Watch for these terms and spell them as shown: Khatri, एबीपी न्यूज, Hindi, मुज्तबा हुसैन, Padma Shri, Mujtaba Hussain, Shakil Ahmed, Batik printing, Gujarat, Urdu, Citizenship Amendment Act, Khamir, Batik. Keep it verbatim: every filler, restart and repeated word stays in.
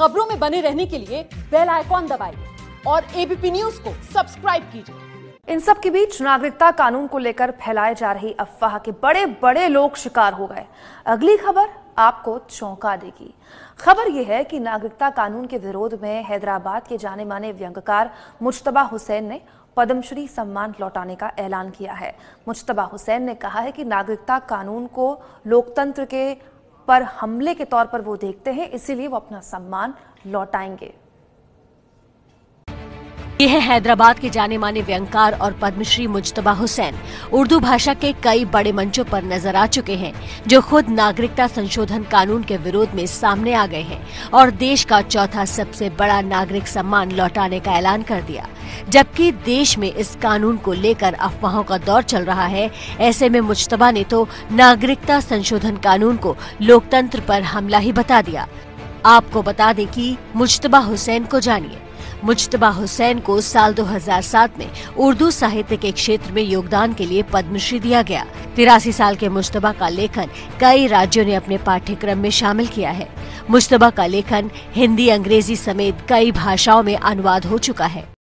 खबरों में बने रहने के लिए बेल आइकॉन दबाइए और एबीपी न्यूज को सब्सक्राइब कीजिए। इन सब के बीच नागरिकता कानून को लेकर फैलाए जा रही अफवाह के बड़े बड़े लोग शिकार हो गए। अगली खबर आपको चौंका देगी। खबर यह है कि नागरिकता कानून के विरोध में हैदराबाद के जाने माने व्यंग्यकार मुज्तबा हुसैन ने पद्मश्री सम्मान लौटाने का ऐलान किया है। मुज्तबा हुसैन ने कहा है कि नागरिकता कानून को लोकतंत्र के पर हमले के तौर पर वो देखते हैं, इसीलिए वो अपना सम्मान लौटाएंगे। यह है हैदराबाद के जाने माने व्यंगकार और पद्मश्री मुज्तबा हुसैन। उर्दू भाषा के कई बड़े मंचों पर नजर आ चुके हैं, जो खुद नागरिकता संशोधन कानून के विरोध में सामने आ गए हैं और देश का चौथा सबसे बड़ा नागरिक सम्मान लौटाने का ऐलान कर दिया। जबकि देश में इस कानून को लेकर अफवाहों का दौर चल रहा है, ऐसे में मुज्तबा ने तो नागरिकता संशोधन कानून को लोकतंत्र पर हमला ही बता दिया। आपको बता दें कि मुज्तबा हुसैन को जानिए। मुज्तबा हुसैन को साल दो हज़ार सात में उर्दू साहित्य के क्षेत्र में योगदान के लिए पद्मश्री दिया गया। तिरासी साल के मुज्तबा का लेखन कई राज्यों ने अपने पाठ्यक्रम में शामिल किया है। मुज्तबा का लेखन हिंदी, अंग्रेजी समेत कई भाषाओं में अनुवाद हो चुका है।